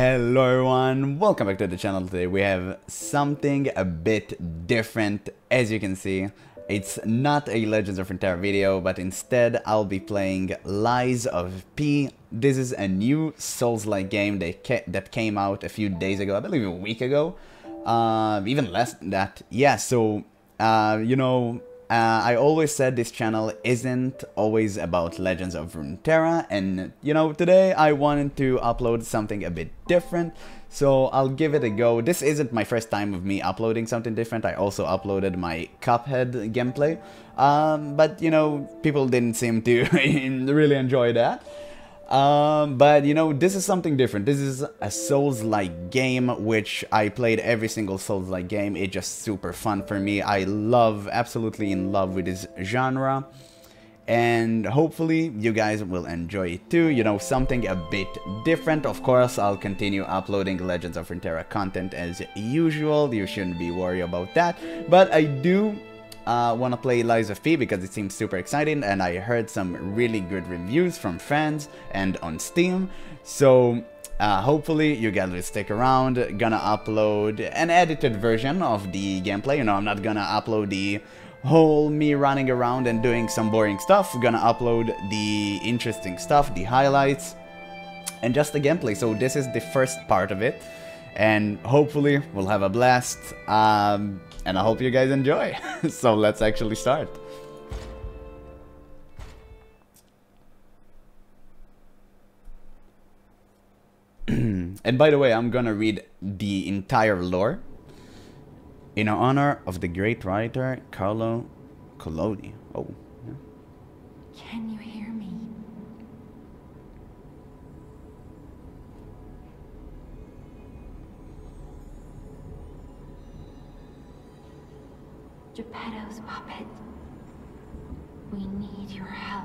Hello and welcome back to the channel. Today we have something a bit different. As you can see, it's not a Legends of Runeterra video, but instead I'll be playing Lies of P. This is a new Souls-like game that came out a few days ago, I believe a week ago, even less than that. Yeah, so, you know, I always said this channel isn't always about Legends of Runeterra, and you know, today I wanted to upload something a bit different, so I'll give it a go. This isn't my first time of me uploading something different. I also uploaded my Cuphead gameplay, but you know, people didn't seem to really enjoy that. But you know, this is something different. This is a Souls-like game, which I played every single Souls-like game. It's just super fun for me. I love, absolutely in love with this genre, and hopefully you guys will enjoy it too. You know, something a bit different. Of course, I'll continue uploading Legends of Runeterra content as usual. You shouldn't be worried about that, but I do want to play Lies of P because it seems super exciting, and I heard some really good reviews from fans and on Steam. So hopefully you guys will stick around. Gonna upload an edited version of the gameplay. You know, I'm not gonna upload the whole me running around and doing some boring stuff. Gonna upload the interesting stuff, the highlights, and just the gameplay. So this is the first part of it, and hopefully we'll have a blast, and I hope you guys enjoy. So let's actually start. And by the way, I'm gonna read the entire lore in honor of the great writer Carlo Collodi. Oh, yeah. Can you hear me? Geppetto's puppet. We need your help.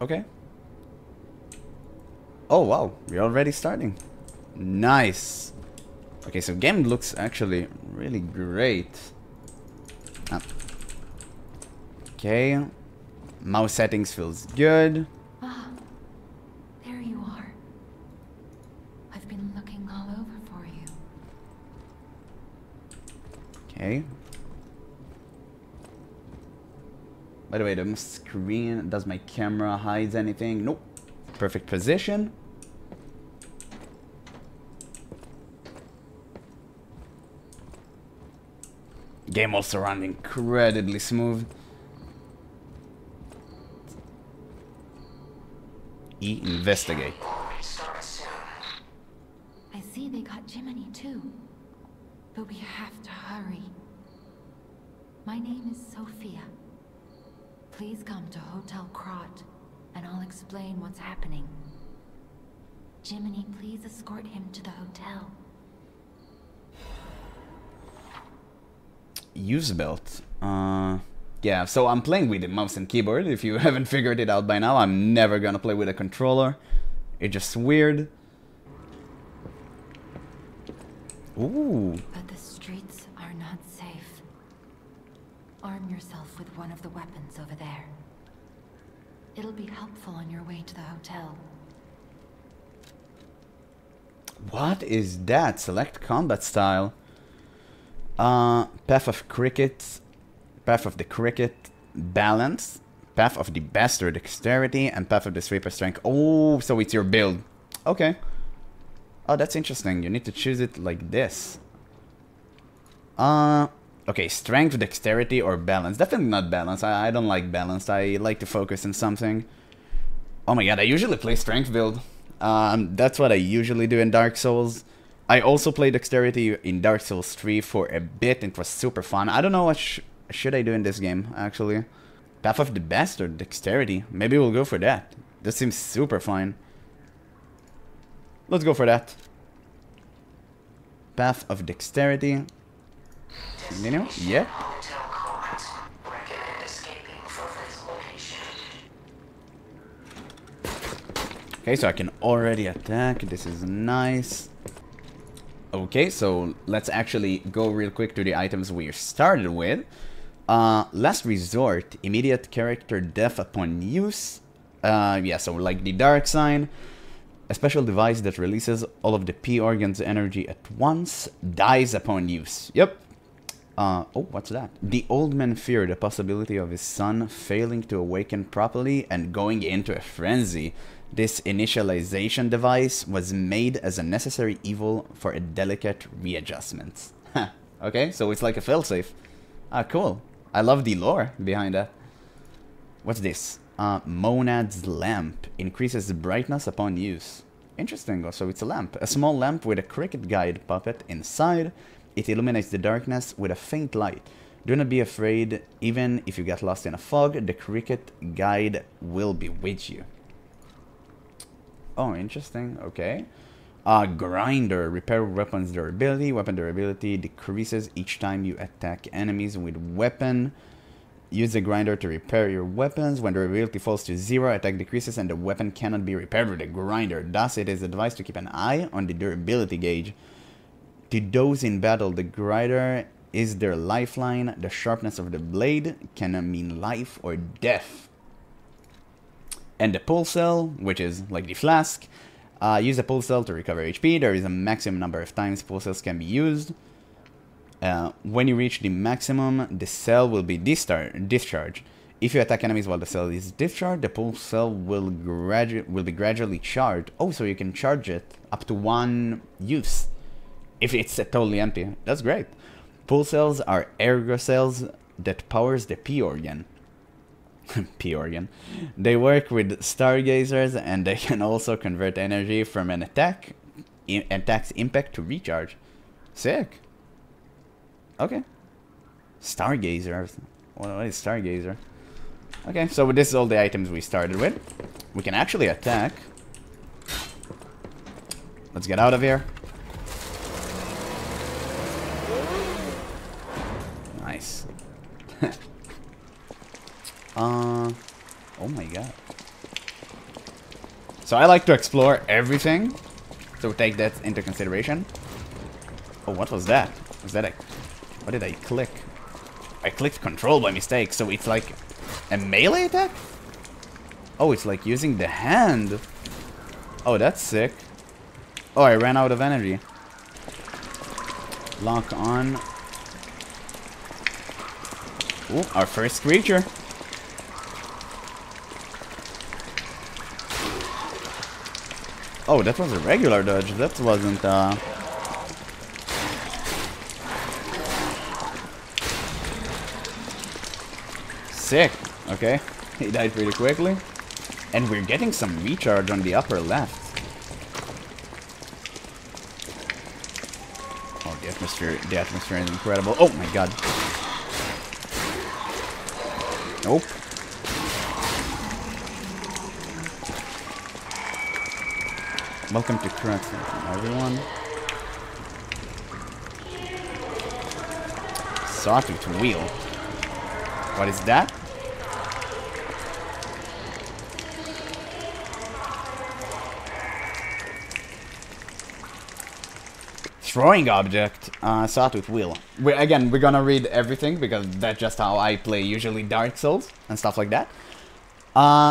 Okay. Oh wow, we're already starting. Nice. Okay, so game looks actually really great. Okay, mouse settings feels good. Ah, there you are. I've been looking all over for you. Okay. By the way, the screen, does my camera hide anything? Nope. Perfect position. Game also runs incredibly smooth. E, investigate. I see they got Jiminy too, but we have to hurry. My name is Sophia. Please come to Hotel Krat, and I'll explain what's happening. Jiminy, please escort him to the hotel. Use belt. Yeah, so I'm playing with the mouse and keyboard. If you haven't figured it out by now, I'm never gonna play with a controller. It's just weird. Ooh. But the streets are not safe. Arm yourself with one of the weapons over there. It'll be helpful on your way to the hotel. What is that? Select combat style. Path of cricket, path of the cricket, balance, path of the bastard, dexterity, and path of the sweeper, strength. Oh, so it's your build. Okay. Oh, that's interesting. You need to choose it like this. Okay, strength, dexterity, or balance. Definitely not balance. I don't like balance. I like to focus on something. Oh my god, I usually play strength build. That's what I usually do in Dark Souls. I also played dexterity in Dark Souls 3 for a bit, and it was super fun. I don't know what should I do in this game, actually. Path of the Bastard, dexterity. Maybe we'll go for that. That seems super fine. Let's go for that. Path of dexterity. Continue? Yeah. Okay, so I can already attack. This is nice. Okay, so let's actually go real quick to the items we started with. Last resort, immediate character death upon use. Yeah, so like the dark sign. A special device that releases all of the P-Organ's energy at once. Dies upon use. Yep. Oh, what's that? The old man feared the possibility of his son failing to awaken properly and going into a frenzy. This initialization device was made as a necessary evil for a delicate readjustment. Okay, so it's like a failsafe. Ah, cool. I love the lore behind that. What's this? Monad's lamp increases brightness upon use. Interesting, also it's a lamp. A small lamp with a cricket guide puppet inside. It illuminates the darkness with a faint light. Do not be afraid, even if you get lost in a fog, the cricket guide will be with you. Oh, interesting, okay. Grinder, repair weapons durability. Weapon durability decreases each time you attack enemies with weapon. Use the grinder to repair your weapons. When durability falls to 0, attack decreases and the weapon cannot be repaired with a grinder. Thus, it is advised to keep an eye on the durability gauge. To those in battle, the grinder is their lifeline. The sharpness of the blade can mean life or death. And the pulse cell, which is like the flask, use the pulse cell to recover HP. There is a maximum number of times pulse cells can be used. When you reach the maximum, the cell will be discharged. If you attack enemies while the cell is discharged, the pulse cell will be gradually charged. Oh, so you can charge it up to one use. If it's totally empty, that's great. Pulse cells are ergo cells that powers the P-Organ. P-Organ. They work with stargazers and they can also convert energy from an attack's impact to recharge. Sick. Okay. Stargazer. What is stargazer? Okay, so this is all the items we started with. We can actually attack. Let's get out of here. Nice. Oh my god. So I like to explore everything. So take that into consideration. Oh, what was that? Was that a... What did I click? I clicked control by mistake. So it's like a melee attack? Oh, it's like using the hand. Oh, that's sick. Oh, I ran out of energy. Lock on. Ooh, our first creature. Oh, that was a regular dodge. That wasn't, Sick. Okay. He died pretty quickly. And we're getting some recharge on the upper left. Oh, the atmosphere is incredible. Oh my god. Nope. Welcome to Krat Central, everyone. Sawtooth wheel. What is that? Throwing object, sawtooth wheel. Again, we're gonna read everything because that's just how I play usually Dark Souls and stuff like that.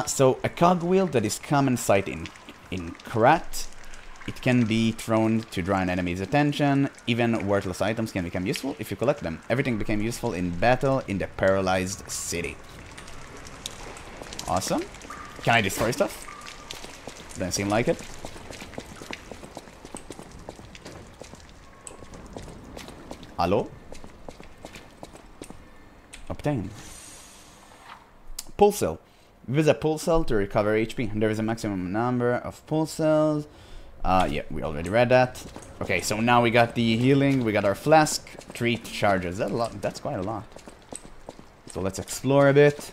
So a cogwheel that is common sight in Krat. It can be thrown to draw an enemy's attention. Even worthless items can become useful if you collect them. Everything became useful in battle in the paralyzed city. Awesome. Can I destroy stuff? Doesn't seem like it. Hello? Obtain. Pulse cell. Use a pulse cell to recover HP. There is a maximum number of pulse cells. Yeah, we already read that. Okay, so now we got the healing. We got our flask. 3 charges. That's quite a lot. So let's explore a bit.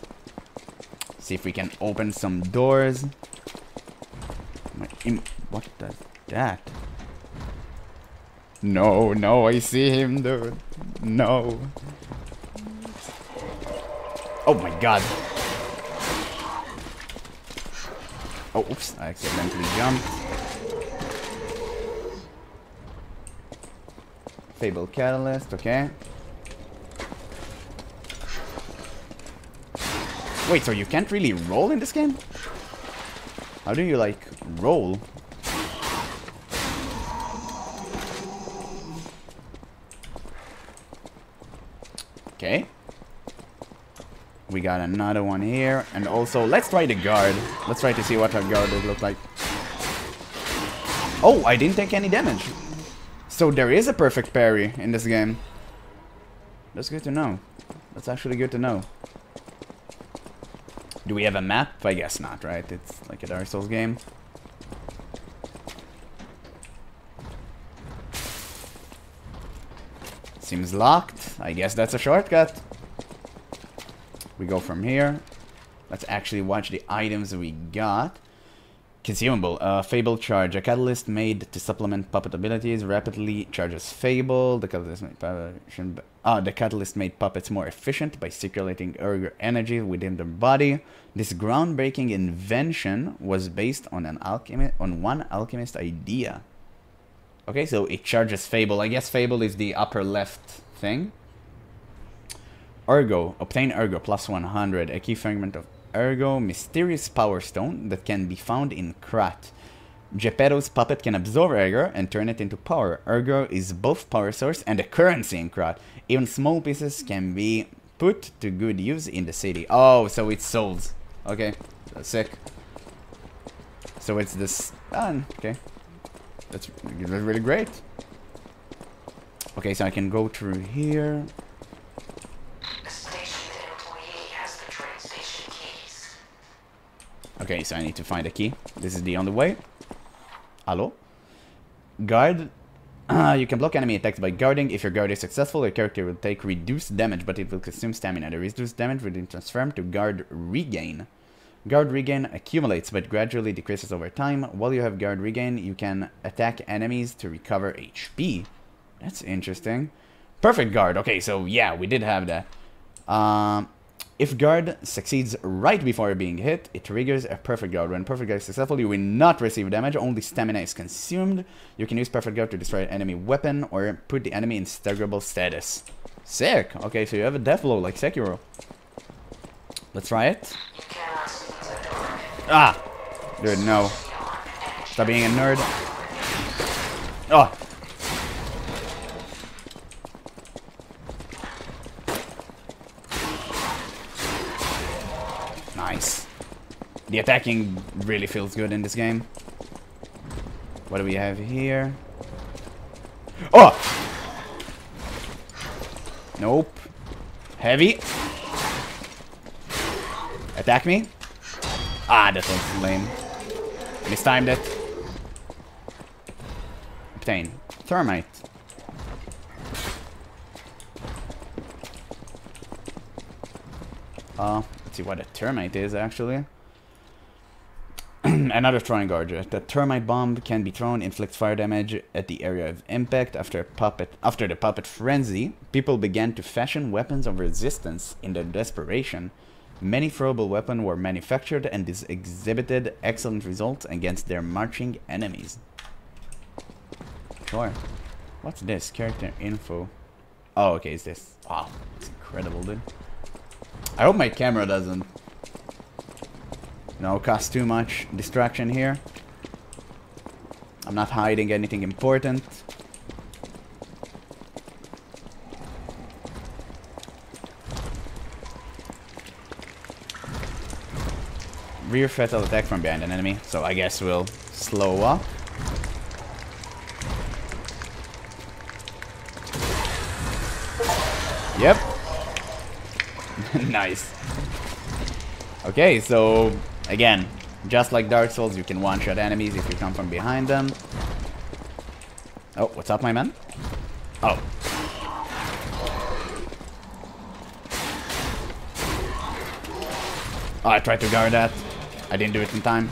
See if we can open some doors. What is that? No, I see him, dude. No. Oh my god. Oh, oops. I accidentally jumped. Fable Catalyst, okay. Wait, so you can't really roll in this game? How do you, like, roll? Okay. We got another one here. And also, let's try the guard. Let's try to see what our guard would look like. Oh, I didn't take any damage. So there is a perfect parry in this game. That's good to know. That's actually good to know. Do we have a map? I guess not, right? It's like a Dark Souls game. Seems locked. I guess that's a shortcut. We go from here. Let's actually watch the items we got. Consumable, Fable Charge, a catalyst made to supplement puppet abilities, rapidly charges Fable, the catalyst made puppets more efficient by circulating Ergo energy within their body. This groundbreaking invention was based on one alchemist idea. Okay, so it charges Fable. I guess Fable is the upper left thing. Ergo, obtain Ergo plus 100, a key fragment of Ergo, mysterious power stone that can be found in Krat. Geppetto's puppet can absorb Ergo and turn it into power. Ergo is both power source and a currency in Krat. Even small pieces can be put to good use in the city. Oh, so it's souls. Okay, that's sick. So it's this done. Okay, that's really great. Okay, so I can go through here. Okay, so I need to find a key. This is the only way. Hello? Guard. You can block enemy attacks by guarding. If your guard is successful, your character will take reduced damage, but it will consume stamina. The reduced damage will be transferred to guard regain. Guard regain accumulates, but gradually decreases over time. While you have guard regain, you can attack enemies to recover HP. That's interesting. Perfect guard. Okay, so yeah, we did have that. If guard succeeds right before being hit, it triggers a perfect guard. When perfect guard is successful, you will not receive damage, only stamina is consumed. You can use perfect guard to destroy an enemy weapon or put the enemy in staggerable status. Sick! Okay, so you have a death blow like Sekiro. Let's try it. Ah! Dude, no. Stop being a nerd. Oh! The attacking really feels good in this game. What do we have here? Oh! Nope. Heavy. Attack me. Ah, that was lame. Mistimed it. Obtain. Thermite. Let's see what a thermite is, actually. Another throwing guard. The termite bomb can be thrown, inflicts fire damage at the area of impact. After the puppet frenzy, people began to fashion weapons of resistance in their desperation. Many throwable weapons were manufactured, and this exhibited excellent results against their marching enemies. Sure. What's this? Character info. Oh, okay, it's this. Wow, it's incredible, dude. I hope my camera doesn't. No, cost too much distraction here. I'm not hiding anything important. Rear fatal attack from behind an enemy, so I guess we'll slow up. Yep. Nice. Okay, so... Again, just like Dark Souls, you can one-shot enemies if you come from behind them. Oh, what's up, my man? Oh. Oh, I tried to guard that. I didn't do it in time.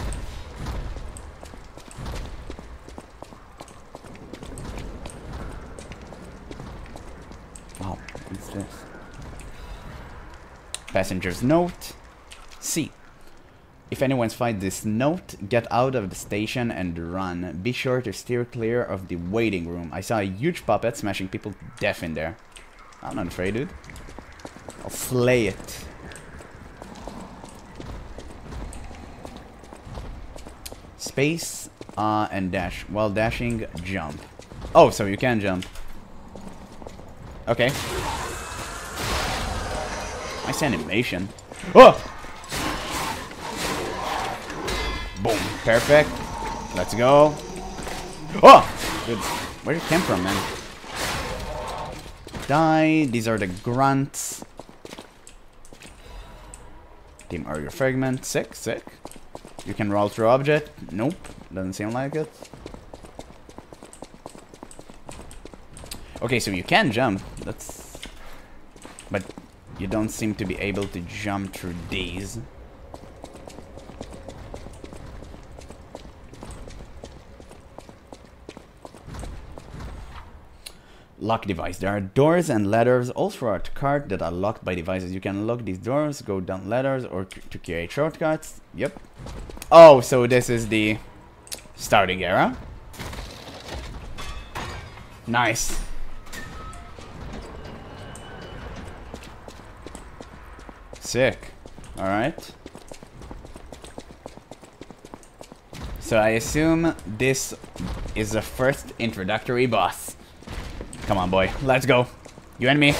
Oh, what's this? Passenger's note. C. If anyone finds this note, get out of the station and run. Be sure to steer clear of the waiting room. I saw a huge puppet smashing people deaf in there. I'm not afraid, dude. I'll slay it. Space and dash. While dashing, jump. Oh, so you can jump. Okay. Nice animation. Oh! Boom. Perfect. Let's go. Oh! Dude, where did it come from, man? Die. These are the grunts. Team Ergo Fragment. Sick, sick. You can roll through object. Nope. Doesn't seem like it. Okay, so you can jump. That's... But you don't seem to be able to jump through these. Lock device. There are doors and ladders all throughout Krat that are locked by devices. You can lock these doors, go down ladders, or to create shortcuts. Yep. Oh, so this is the starting era. Nice. Sick. Alright. So I assume this is the first introductory boss. Come on, boy. Let's go. You and me.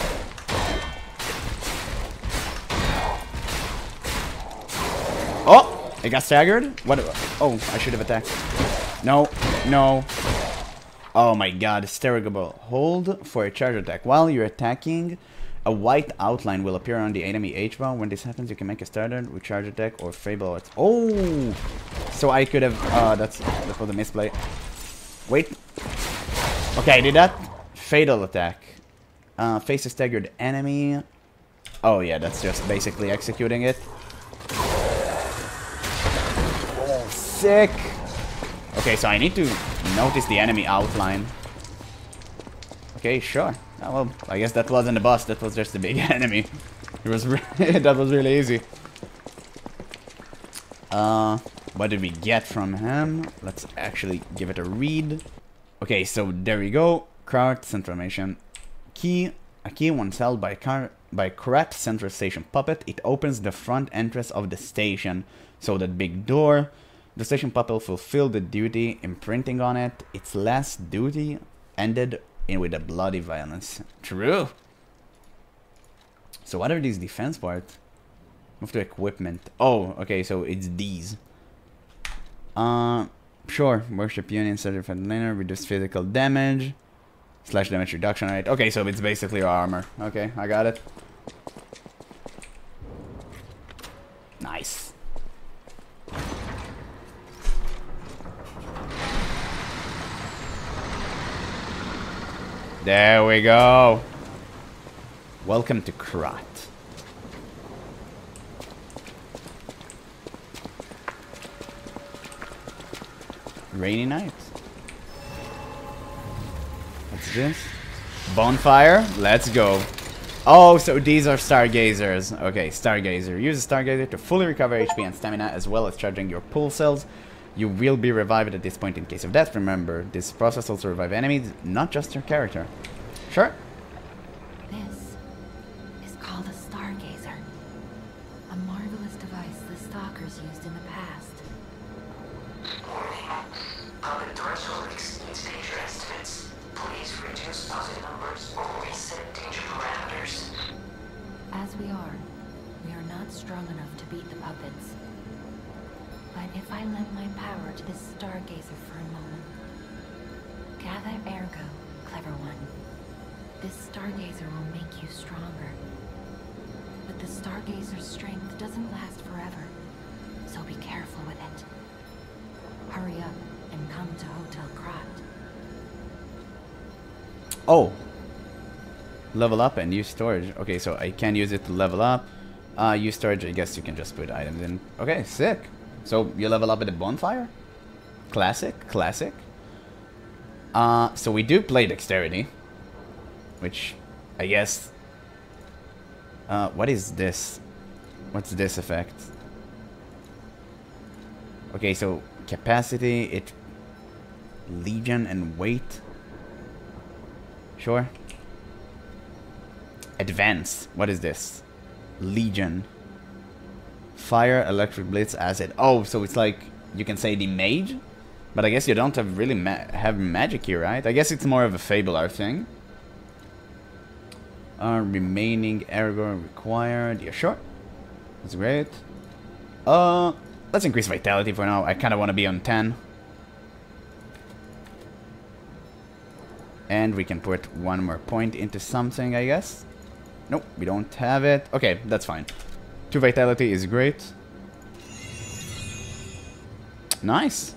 Oh! It got staggered? What? Oh, I should have attacked. No. No. Oh my god. It's terrible. Hold for a charge attack. While you're attacking, a white outline will appear on the enemy H-bar. When this happens, you can make a standard with charge attack or Fable Art. Oh! So I could have... that was a misplay. Wait. Okay, I did that. Fatal attack. Face a staggered enemy. Oh yeah, that's just basically executing it. Oh, sick! Okay, so I need to notice the enemy outline. Okay, sure. Oh, well, I guess that wasn't the boss, that was just the big enemy. It was that was really easy. What did we get from him? Let's actually give it a read. Okay, so there we go. Krat Central Key. A key once held by Krat Central Station puppet. It opens the front entrance of the station. So that big door. The station puppet fulfilled the duty imprinting on it. Its last duty ended in with a bloody violence. True. So what are these defense parts? Move to equipment. Oh, okay, so it's these. Sure. Worship Union, certified laner, reduce physical damage. Slash damage reduction rate. Okay, so it's basically our armor. Okay, I got it. Nice. There we go. Welcome to Krat. Rainy night. What's this? Bonfire? Let's go. Oh, so these are Stargazers. Okay, Stargazer. Use a Stargazer to fully recover HP and stamina as well as charging your Pulse Cells. You will be revived at this point in case of death. Remember, this process also revives enemies, not just your character. Sure. This is called a Stargazer. A marvelous device the stalkers used in the past. Warning. Public threshold exceeds danger estimates. Please reduce positive numbers or reset danger parameters. As we are not strong enough to beat the puppets. But if I lend my power to this Stargazer for a moment... Gather Ergo, clever one. This Stargazer will make you stronger. But the Stargazer's strength doesn't last forever. So be careful with it. Hurry up and come to Hotel Krat. Oh, level up and use storage. Okay, so I can use it to level up. Use storage, I guess you can just put items in. Okay, sick. So you level up at the bonfire? Classic, classic. So we do play dexterity, which I guess... what is this? What's this effect? Okay, so capacity, it Legion and weight. Sure. Advanced. What is this? Legion. Fire, electric blitz, acid. Oh, so it's like you can say the mage, but I guess you don't have really have magic here, right? I guess it's more of a Fable Art thing. Remaining Ergo required. Yeah, sure. That's great. Let's increase vitality for now. I kind of want to be on 10. And we can put one more point into something, I guess. Nope, we don't have it. Okay, that's fine. 2 vitality is great. Nice.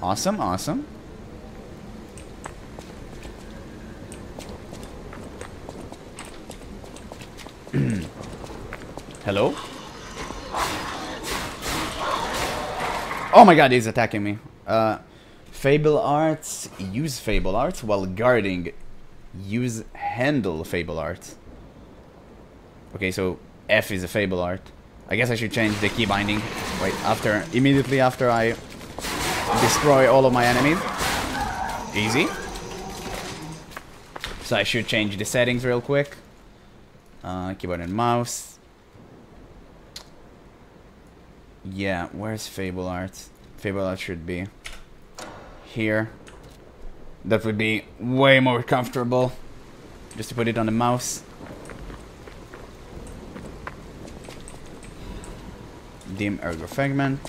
Awesome, awesome. Hello? Oh my god, he's attacking me. Fable Arts. Use Fable Arts while guarding. Use handle Fable Arts. Okay, so F is a Fable Art. I guess I should change the key binding. Wait, after, immediately after I destroy all of my enemies. Easy. So I should change the settings real quick. Keyboard and mouse. Yeah, where's Fable Arts? Fable Arts should be here. That would be way more comfortable. Just to put it on the mouse. Dim Ergo Fragment.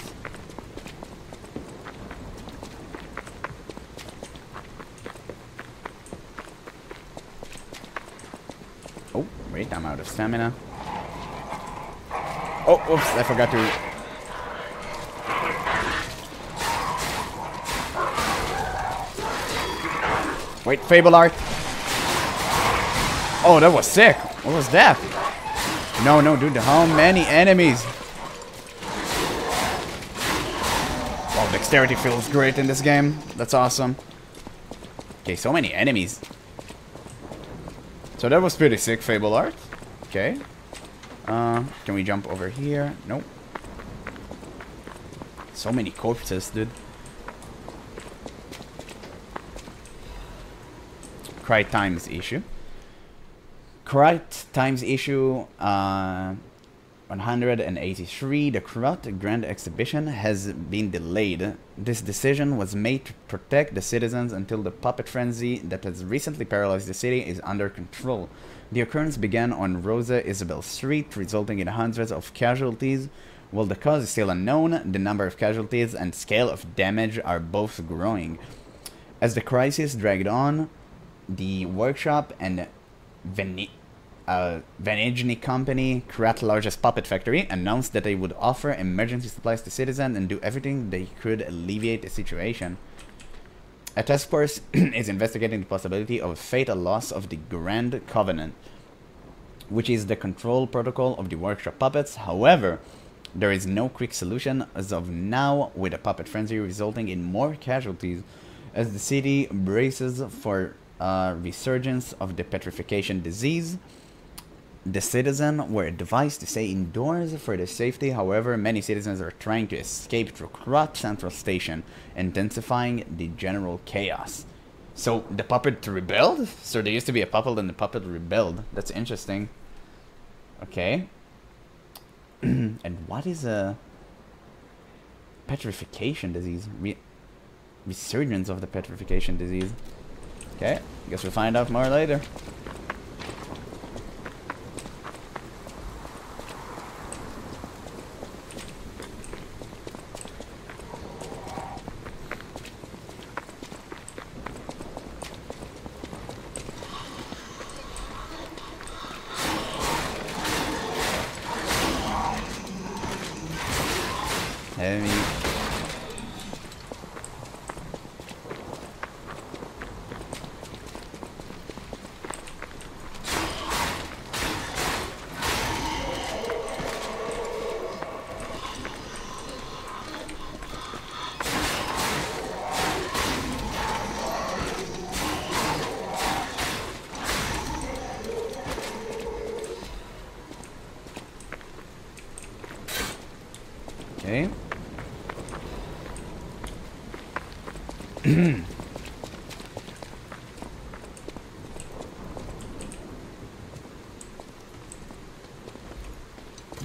Oh, wait, I'm out of stamina. Oh, oops, I forgot to... Wait, Fable Art. Oh, that was sick. What was that? No, no, dude, how many enemies? Well, dexterity feels great in this game. That's awesome. Okay, so many enemies. So that was pretty sick, Fable Art. Okay. Can we jump over here? Nope. So many corpses, dude. Krat times issue. Krat times issue 183. The Krat Grand Exhibition has been delayed. This decision was made to protect the citizens until the puppet frenzy that has recently paralyzed the city is under control. The occurrence began on Rosa Isabel Street, resulting in hundreds of casualties. While the cause is still unknown, the number of casualties and scale of damage are both growing. As the crisis dragged on, the workshop and Venigni Company, Krat's largest puppet factory, announced that they would offer emergency supplies to citizens and do everything they could alleviate the situation. A task force is investigating the possibility of a fatal loss of the Grand Covenant, which is the control protocol of the workshop puppets. However, there is no quick solution as of now, with a puppet frenzy resulting in more casualties as the city braces for resurgence of the petrification disease. The citizens were advised to stay indoors for their safety. However, many citizens are trying to escape through Krat Central Station, intensifying the general chaos. So the puppet rebelled? So there used to be a puppet and the puppet rebelled. That's interesting. Okay. And what is a petrification disease? Resurgence of the petrification disease. Okay, I guess we'll find out more later.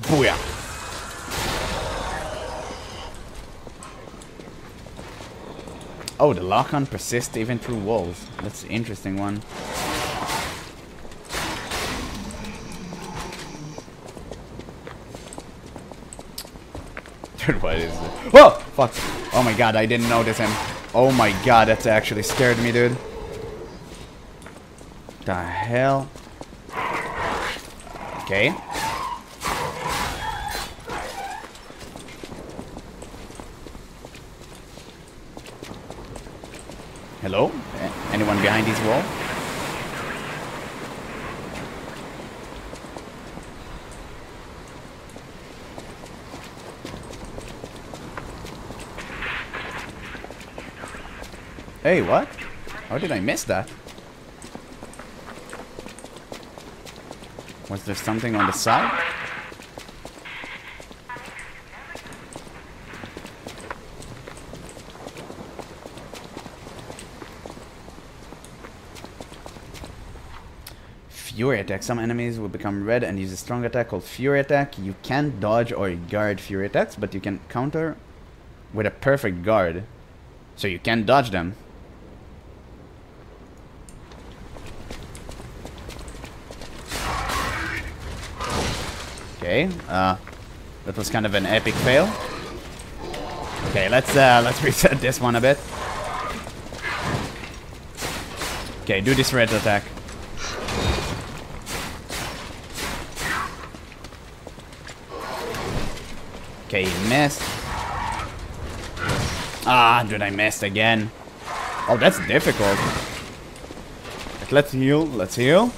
Booyah! Oh, the lock-on persists even through walls. That's an interesting one. Dude, what is this? Whoa! Fuck. Oh my god, I didn't notice him. Oh my god, that actually scared me, dude. The hell? Okay. Hello? Anyone behind this wall? Hey, what? How did I miss that? Was there something on the side? Fury attack. Some enemies will become red and use a strong attack called Fury attack. You can't dodge or guard Fury attacks, but you can counter with a perfect guard. So you can dodge them. Okay, that was kind of an epic fail. Okay, let's reset this one a bit. Okay, do this red attack. Okay, he missed. Ah, dude, I missed again. Oh, that's difficult. But let's heal, let's heal.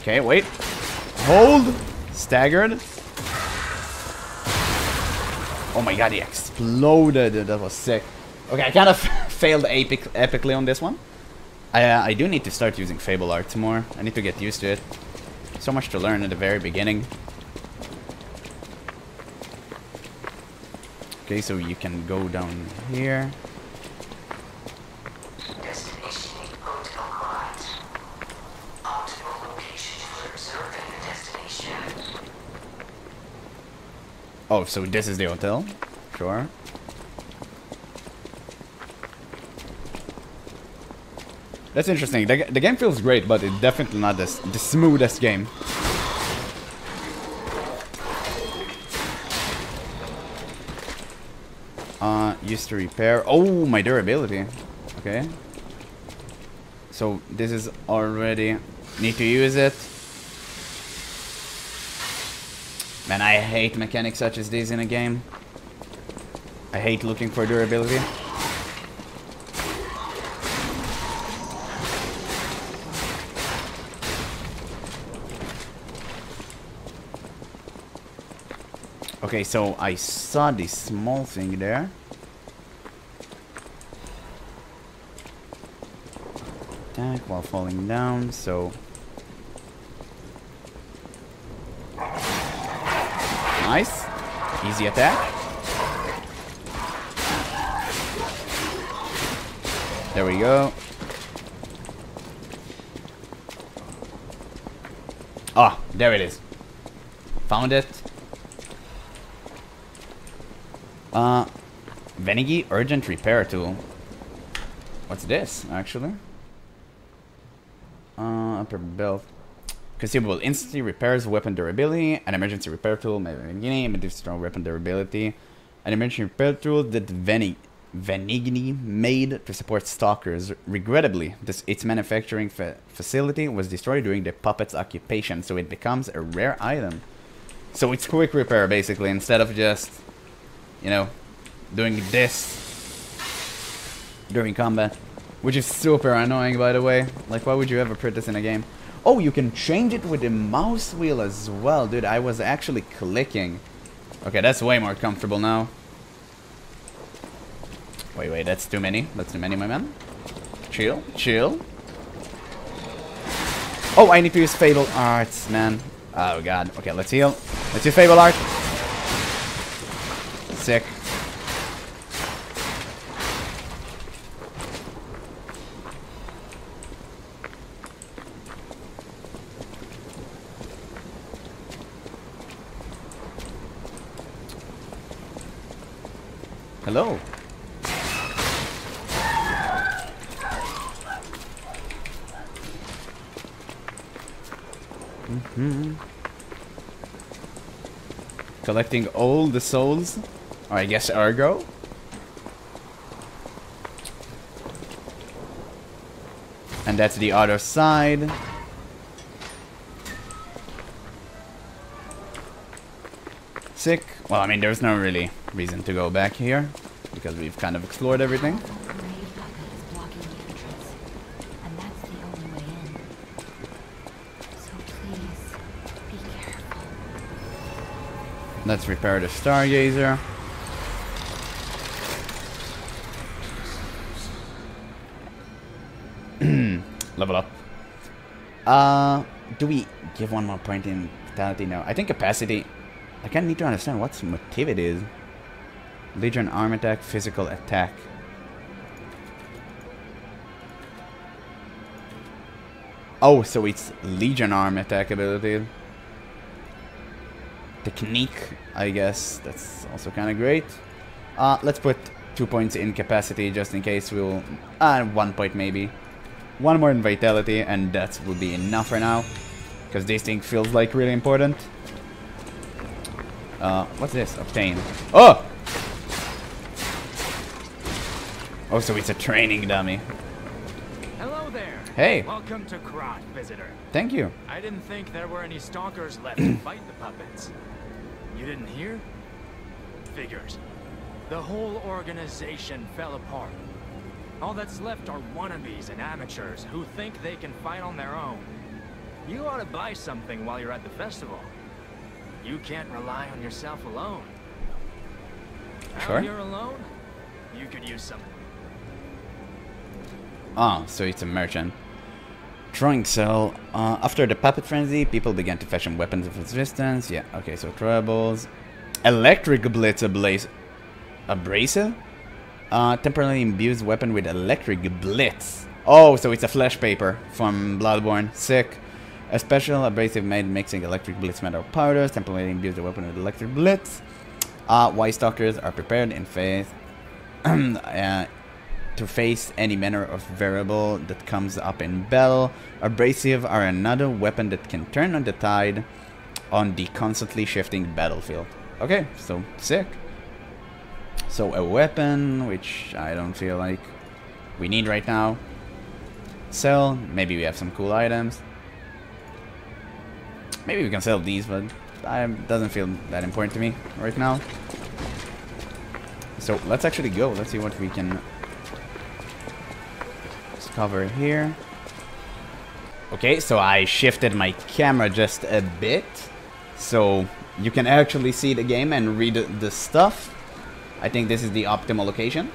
Okay, wait. Hold. Staggered. Oh my god, he exploded. That was sick. Okay, I kind of failed epically on this one. I do need to start using Fable Art more. I need to get used to it. So much to learn at the very beginning. Okay, so you can go down here. Oh, so this is the hotel? Sure. That's interesting. The game feels great, but it's definitely not the smoothest game. Used to repair. Oh, my durability. Okay. So this is already... Need to use it. Man, I hate mechanics such as these in a game. I hate looking for durability. Okay, so I saw this small thing there. Attack while falling down, so... Nice. Easy attack. There we go. Ah, oh, there it is. Found it. Venigni urgent repair tool. What's this actually? Upper belt. Consumable instantly repairs weapon durability. An emergency repair tool. Venigni reduces strong weapon durability. An emergency repair tool that Venigni made to support stalkers. Regrettably, its manufacturing facility was destroyed during the puppet's occupation, so it becomes a rare item. So it's quick repair basically, instead of just, you know, doing this during combat, which is super annoying, by the way. Like, why would you ever put this in a game? Oh, you can change it with the mouse wheel as well, dude. I was actually clicking. Okay, that's way more comfortable now. Wait, wait, that's too many. That's too many, my man. Chill, chill. Oh, I need to use Fable Arts, man. Oh, God. Okay, let's heal. Let's use Fable Art. Sick. Hello. Mm-hmm. Collecting all the souls, or I guess Ergo. And that's the other side. Sick. Well, I mean, there's no really reason to go back here, because we've kind of explored everything. Let's repair the Stargazer. Level up. Do we give one more point in vitality? No. I think capacity. I kind of need to understand what's motive it is. Legion arm attack, physical attack. Oh, so it's Legion arm attack ability. Technique, I guess. That's also kind of great. Let's put 2 points in capacity just in case we'll... 1 point maybe. One more in vitality, and that will be enough for now. Because this thing feels like really important. What's this? Obtain. Oh! Oh, so it's a training dummy. Hello there. Hey. Welcome to Krat, visitor. Thank you. I didn't think there were any stalkers left to fight the puppets. You didn't hear? Figures. The whole organization fell apart. All that's left are wannabes and amateurs who think they can fight on their own. You ought to buy something while you're at the festival. You can't rely on yourself alone. Sure. Out here alone, you could use something. Ah, oh, so it's a merchant. Drawing cell. After the puppet frenzy, people began to fashion weapons of resistance. Yeah, okay, so troubles. Electric blitz abrasive? Temporarily imbues weapon with electric blitz. Oh, so it's a flash paper from Bloodborne. Sick. A special abrasive made mixing electric blitz metal powders, temporarily imbues the weapon with electric blitz. Wise stalkers are prepared in face to face any manner of variable that comes up in battle. Abrasive are another weapon that can turn on the tide on the constantly shifting battlefield. Okay, so sick. So a weapon, which I don't feel like we need right now. Sell, maybe we have some cool items. Maybe we can sell these, but it doesn't feel that important to me right now. So let's actually go. Let's see what we can discover here. Okay, so I shifted my camera just a bit, so you can actually see the game and read the stuff. I think this is the optimal location.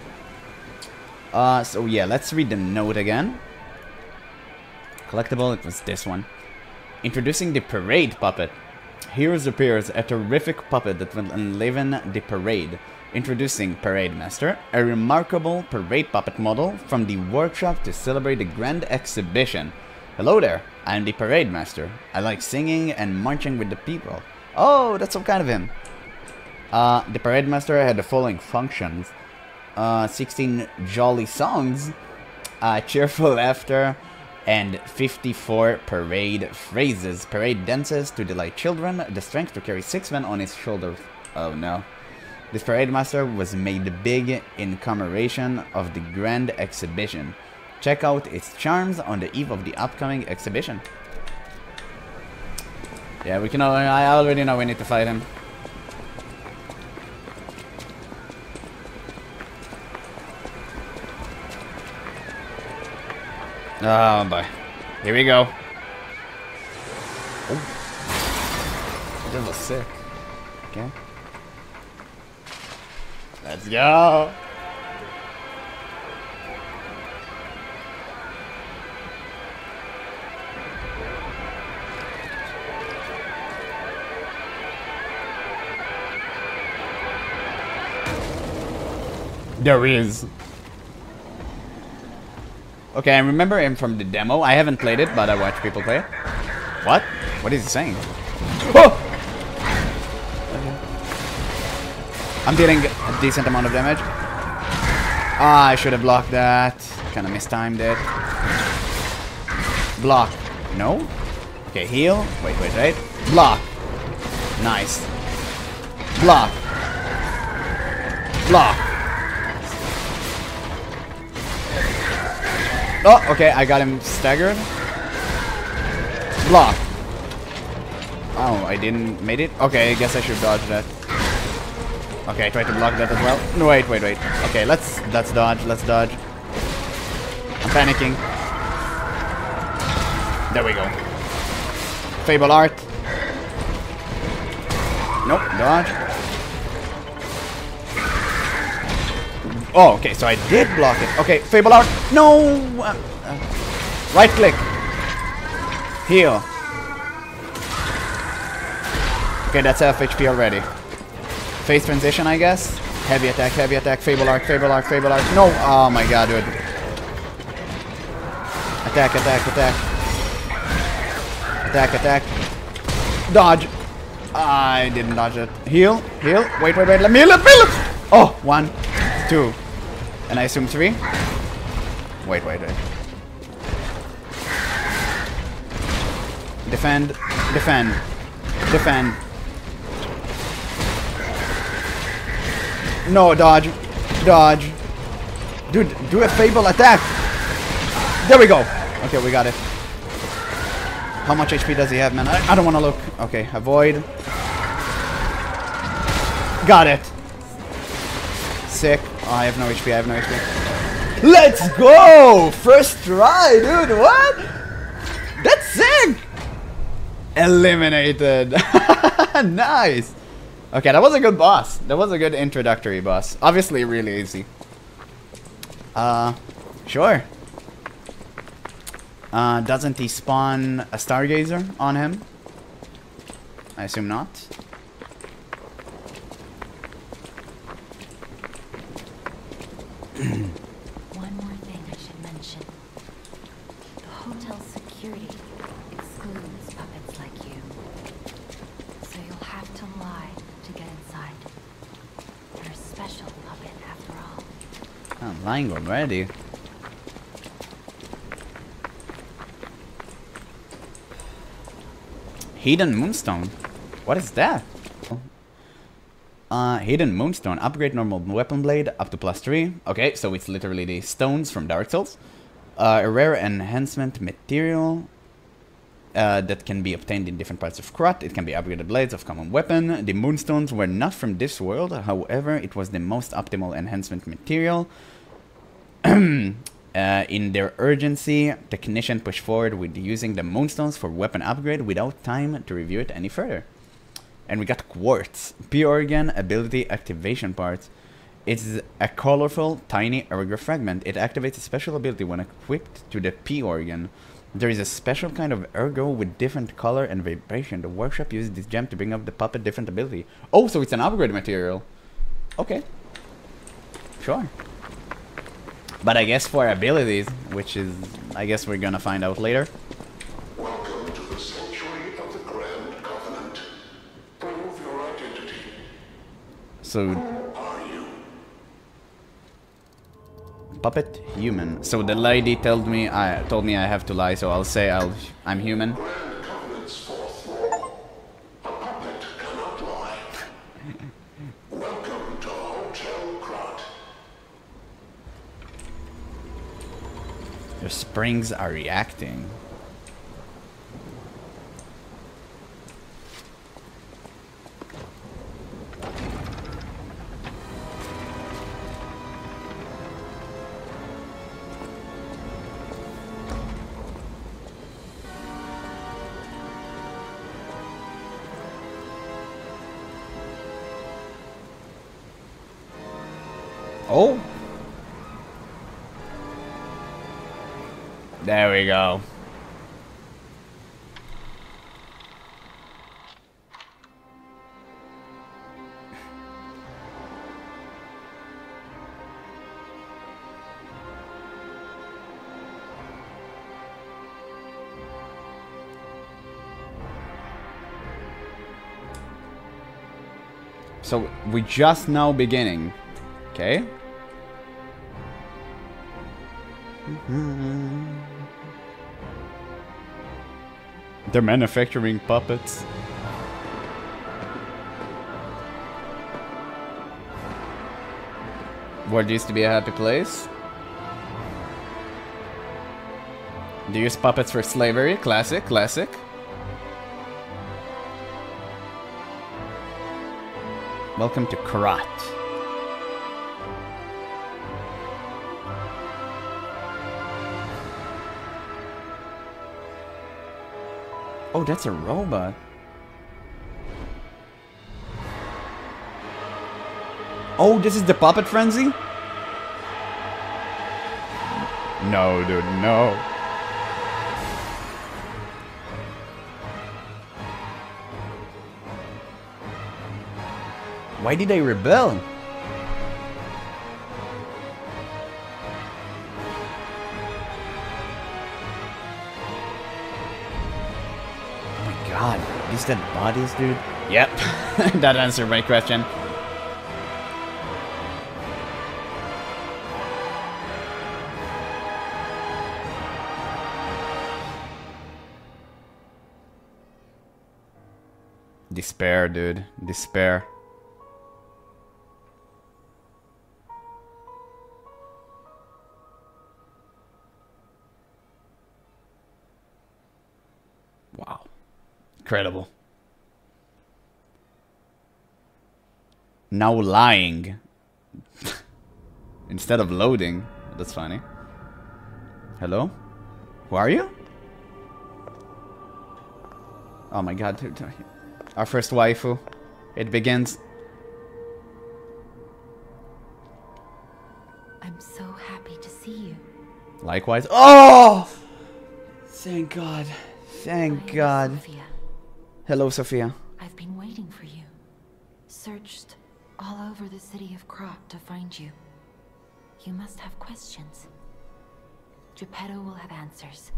So yeah, let's read the note again. Collectible, it was this one. Introducing the Parade Puppet. Here's appears a terrific puppet that will enliven the parade. Introducing Parade Master, a remarkable parade puppet model from the workshop to celebrate the Grand Exhibition. Hello there, I'm the Parade Master. I like singing and marching with the people. Oh, that's so kind of him. The Parade Master had the following functions. 16 jolly songs, cheerful laughter, and 54 parade phrases. Parade dances to delight children, the strength to carry 6 men on his shoulders. Oh no. This Parade Master was made big in commemoration of the Grand Exhibition. Check out its charms on the eve of the upcoming exhibition. Yeah, we can. I already know we need to fight him. Oh boy. Here we go. Oh. That was sick. Okay. Let's go. There he is. Okay, I remember him from the demo. I haven't played it, but I watch people play it. What? What is he saying? Oh! Okay. I'm dealing a decent amount of damage. Ah, I should have blocked that. Kind of mistimed it. Block. No? Okay, heal. Wait, wait, wait. Block. Nice. Block. Block. Oh, okay, I got him staggered. Block. Oh, I didn't made it. Okay, I guess I should dodge that. Okay, I tried to block that as well. No, wait, wait, wait. Okay, let's dodge, let's dodge. I'm panicking. There we go. Fable Art. Nope, dodge. Oh, okay, so I did block it. Okay, Fable Art. No! Right click. Heal. Okay, that's half HP already. Phase transition, I guess. Heavy attack, Fable Art, Fable Art, Fable Art. No! Oh my god, dude. Attack, attack, attack. Attack, attack. Dodge. I didn't dodge it. Heal, heal. Wait, wait, wait. Let me heal it, heal it. Oh, one, two. And I assume three. Wait, wait, wait. Defend, defend, defend. No, dodge. Dodge. Dude, do a Fable attack. There we go. Okay, we got it. How much HP does he have, man? I don't want to look. Okay, avoid. Got it. Sick. Oh, I have no HP. I have no HP. Let's go. First try, dude. What? That's sick. Eliminated. Nice. Okay, that was a good boss. That was a good introductory boss. Obviously, really easy. Sure. Doesn't he spawn a Stargazer on him? I assume not. One more thing I should mention. The hotel security excludes puppets like you. So you'll have to lie. You're a special puppet after all. I'm lying already. Hidden Moonstone? What is that? Hidden Moonstone. Upgrade normal weapon blade up to +3. Okay, so it's literally the stones from Dark Souls. A rare enhancement material. That can be obtained in different parts of Krat. It can be upgraded blades of common weapon. The Moonstones were not from this world. However, it was the most optimal enhancement material. In their urgency, technician pushed forward with using the Moonstones for weapon upgrade without time to review it any further. And we got Quartz. P-Organ ability activation parts. It's a colorful, tiny Ergo fragment. It activates a special ability when equipped to the P-Organ. There is a special kind of Ergo with different color and vibration. The workshop uses this gem to bring up the puppet different ability. Oh, so it's an upgrade material. Okay. Sure. But I guess for abilities, which is... I guess we're gonna find out later. Welcome to the sanctuary of the Grand Covenant. Prove your identity. So... who are you? Puppet human. So the lady told me I have to lie, so I'll say I'm human. Grand Covenant's fourth law. A puppet cannot lie. Welcome to Hotel Krat. Your springs are reacting. Oh, there we go. So we're just now beginning, okay? They're manufacturing puppets. What used to be a happy place? They use puppets for slavery. Classic, classic. Welcome to Krat. Oh, that's a robot. Oh, this is the puppet frenzy? No, dude, no. Why did I rebel? Is that bodies, dude? Yep, that answered my question. Despair, dude. Despair. Wow. Incredible. Now lying instead of loading. That's funny. Hello? Who are you? Oh my god, dude. Our first waifu. It begins. I'm so happy to see you. Likewise. Oh! Thank god. Thank god. Sophia. Hello, Sophia. I've been waiting for you. Searched all over the city of Krat to find you. You must have questions. Geppetto will have answers.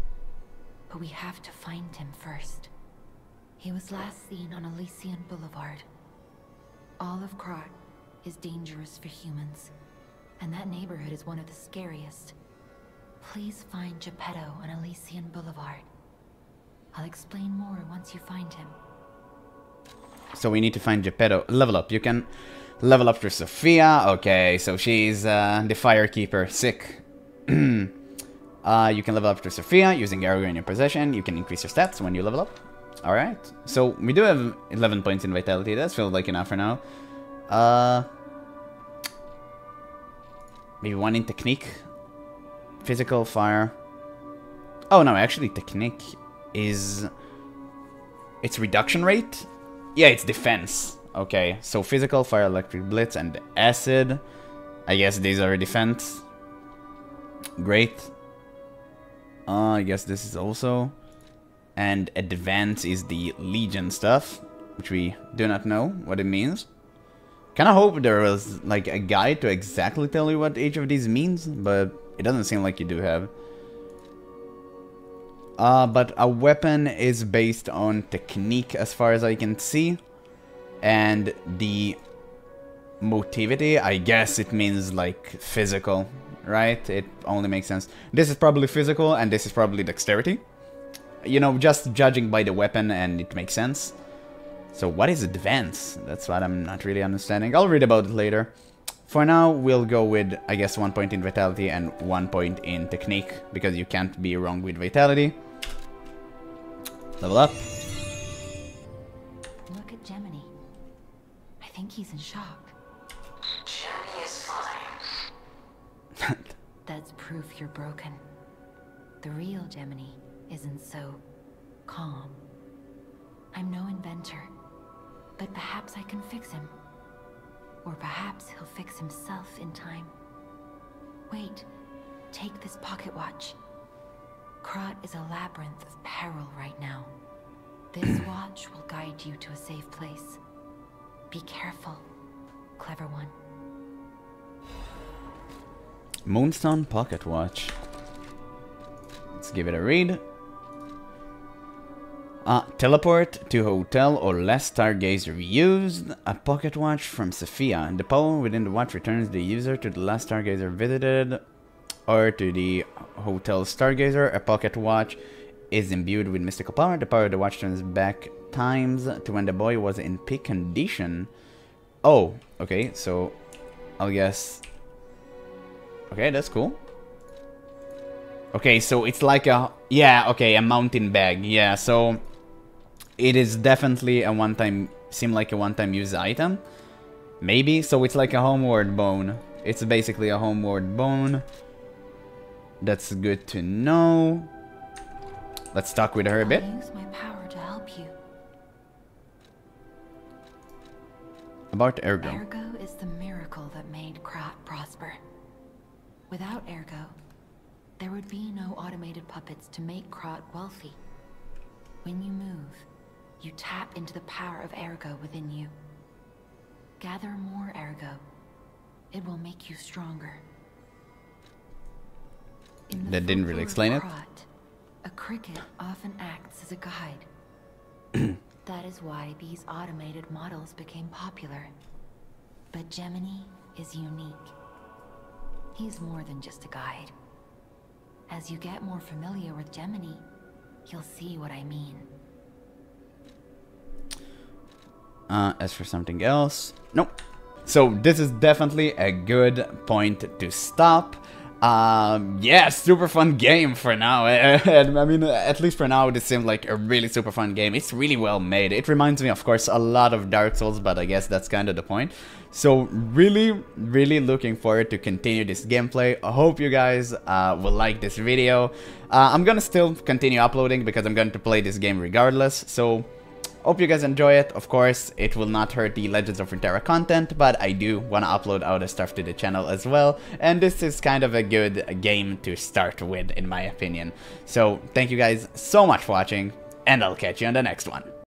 But we have to find him first. He was last seen on Elysian Boulevard. All of Krat is dangerous for humans. And that neighborhood is one of the scariest. Please find Geppetto on Elysian Boulevard. I'll explain more once you find him. So we need to find Geppetto. Level up. You can... level up for Sophia. Okay, so she's the Firekeeper. Sick. You can level up for Sophia using Ergo in your possession. You can increase your stats when you level up. Alright. So we do have 11 points in vitality. That feels like enough for now. Maybe one in technique. Physical, fire. Oh no, actually technique is... it's reduction rate? Yeah, it's defense. Okay, so physical, fire, electric, blitz, and acid. I guess these are defense. Great. I guess this is also. And advance is the Legion stuff, which we do not know what it means. Kinda hope there was like a guide to exactly tell you what each of these means, but it doesn't seem like you do have. But a weapon is based on technique as far as I can see. And the motivity, I guess it means like physical, right? It only makes sense. This is probably physical and this is probably dexterity. You know, just judging by the weapon, and it makes sense. So what is advance? That's what I'm not really understanding. I'll read about it later. For now, we'll go with, I guess, 1 point in vitality and 1 point in technique, because you can't be wrong with vitality. Level up. Look at Jiminy. I think he's in shock. Jiminy is fine. That's proof you're broken. The real Jiminy isn't so calm. I'm no inventor, but perhaps I can fix him. Or perhaps he'll fix himself in time. Wait, take this pocket watch. Krat is a labyrinth of peril right now. This watch will guide you to a safe place. Be careful, clever one. Moonstone pocket watch. Let's give it a read. Teleport to hotel or less Stargazer used. A pocket watch from Sophia. The power within the watch returns the user to the last Stargazer visited. or to the Hotel Stargazer. A pocket watch is imbued with mystical power. The power of the watch turns back times to when the boy was in peak condition. Oh, okay, so I'll guess... Okay, that's cool. Okay, so it's like a... Yeah, okay, a mountain bag. Yeah, so it is definitely a one-time... Seem like a one-time use item. Maybe. So it's like a homeward bone. It's basically a homeward bone. That's good to know. Let's talk with her a bit. I'll use my power to help you. About Ergo. Ergo is the miracle that made Krat prosper. Without Ergo, there would be no automated puppets to make Krat wealthy. When you move, you tap into the power of Ergo within you. Gather more Ergo. It will make you stronger. That didn't really explain it. A cricket often acts as a guide. That is why these automated models became popular. But Jiminy is unique. He's more than just a guide. As you get more familiar with Jiminy, you'll see what I mean. As for something else, nope. So this is definitely a good point to stop. Yeah, super fun game for now. I mean, at least for now, this seems like a really super fun game. It's really well made. It reminds me, of course, a lot of Dark Souls, but I guess that's kind of the point. So really, really looking forward to continue this gameplay. I hope you guys will like this video. I'm gonna still continue uploading because I'm going to play this game regardless. So hope you guys enjoy it. Of course, it will not hurt the Legends of Runeterra content, but I do want to upload other stuff to the channel as well, and this is kind of a good game to start with, in my opinion. So, thank you guys so much for watching, and I'll catch you on the next one.